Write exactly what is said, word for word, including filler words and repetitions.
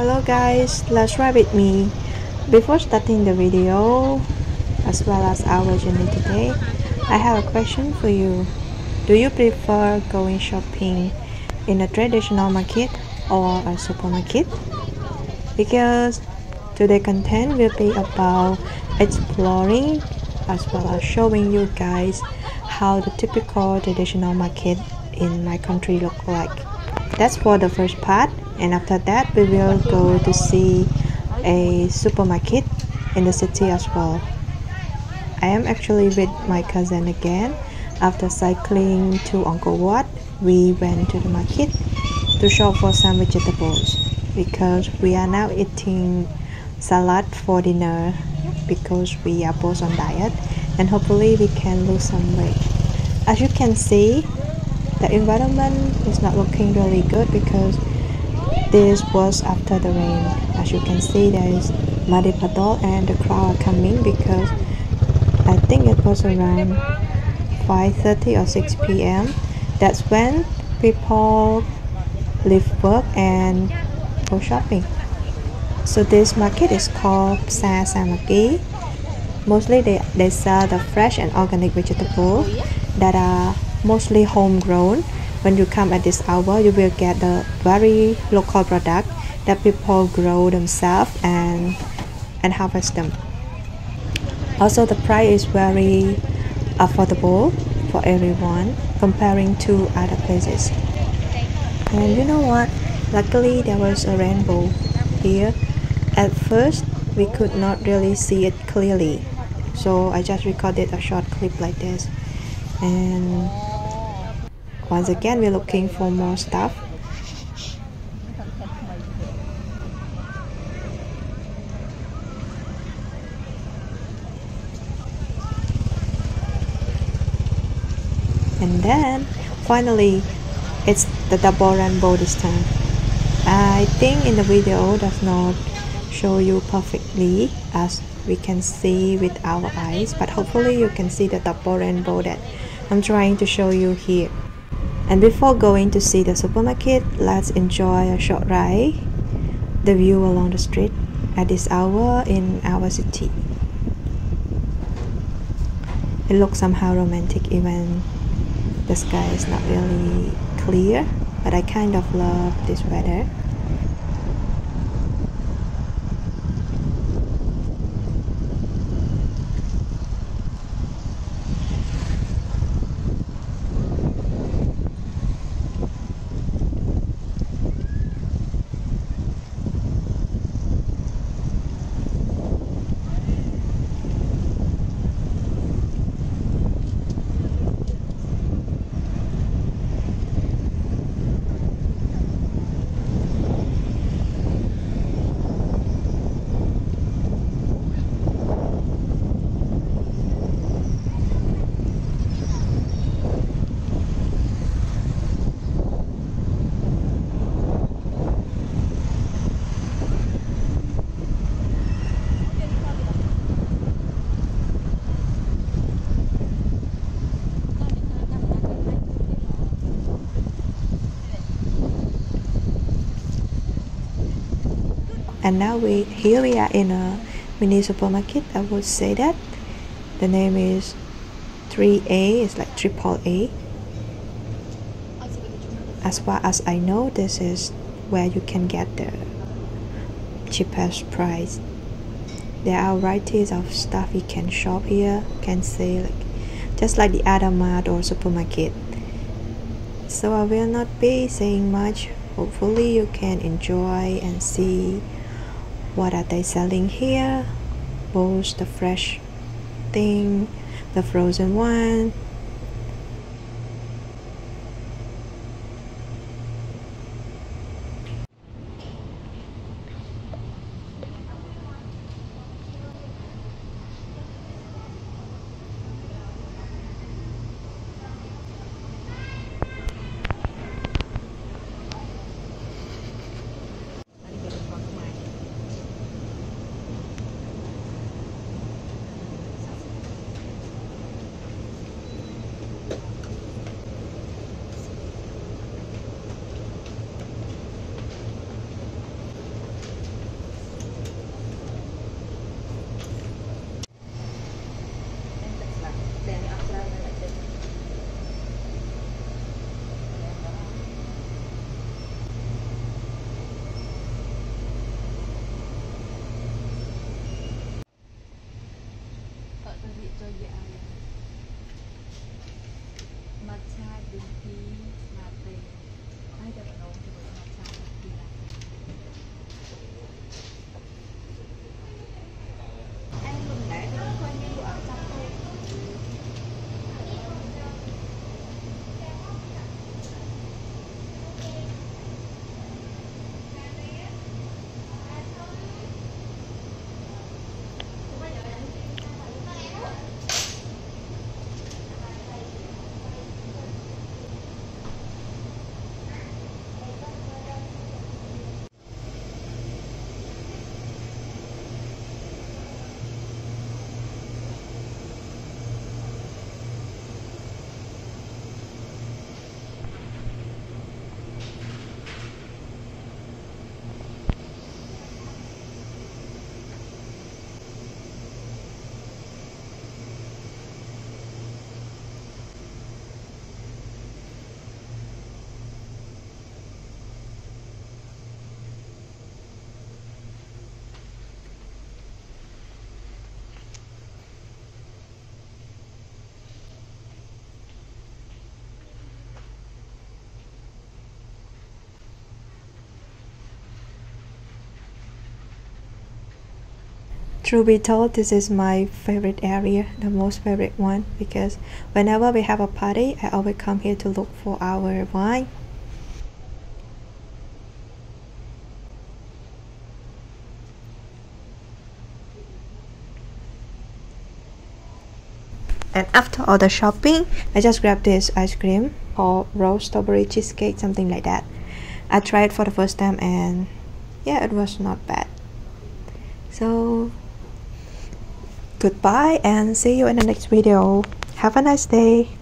Hello guys, let's ride with me. Before starting the video, as well as our journey today, I have a question for you. Do you prefer going shopping in a traditional market or a supermarket? Because today's content will be about exploring as well as showing you guys how the typical traditional market in my country look like. That's for the first part, and after that we will go to see a supermarket in the city as well. I am actually with my cousin again. After cycling to Angkor Wat, we went to the market to shop for some vegetables because we are now eating salad for dinner because we are both on diet and hopefully we can lose some weight. As you can see, the environment is not looking really good because this was after the rain. As you can see, there is muddy puddle and the crowd are coming because I think it was around five thirty or six p m That's when people leave work and go shopping. So this market is called Sansamaki. Mostly they, they sell the fresh and organic vegetables that are mostly homegrown. When you come at this hour, you will get the very local product that people grow themselves and and harvest them. Also, the price is very affordable for everyone comparing to other places. And you know what? Luckily, there was a rainbow here. At first, we could not really see it clearly, so I just recorded a short clip like this. And once again, we're looking for more stuff. And then, finally, it's the double rainbow this time. I think in the video does not show you perfectly as we can see with our eyes, but hopefully you can see the double rainbow that I'm trying to show you here. And before going to see the supermarket, let's enjoy a short ride, the view along the street at this hour in our city. It looks somehow romantic even the sky is not really clear, but I kind of love this weather. And now we here we are in a mini supermarket. I would say that the name is three A. It's like triple A. As far as I know, this is where you can get the cheapest price. There are varieties of stuff you can shop here. You can say like just like the other mart or supermarket. So I will not be saying much. Hopefully you can enjoy and see what are they selling here, both the fresh thing, the frozen one. Pekerjaan matcha green tea latte. Hai dapat dong coba matcha green latte. Anh mình đã có bao nhiêu ở trong đây? Truth be told, this is my favorite area, the most favorite one, because whenever we have a party, I always come here to look for our wine. And after all the shopping, I just grabbed this ice cream or rose strawberry cheesecake, something like that. I tried for the first time and yeah, it was not bad. So goodbye and see you in the next video. Have a nice day.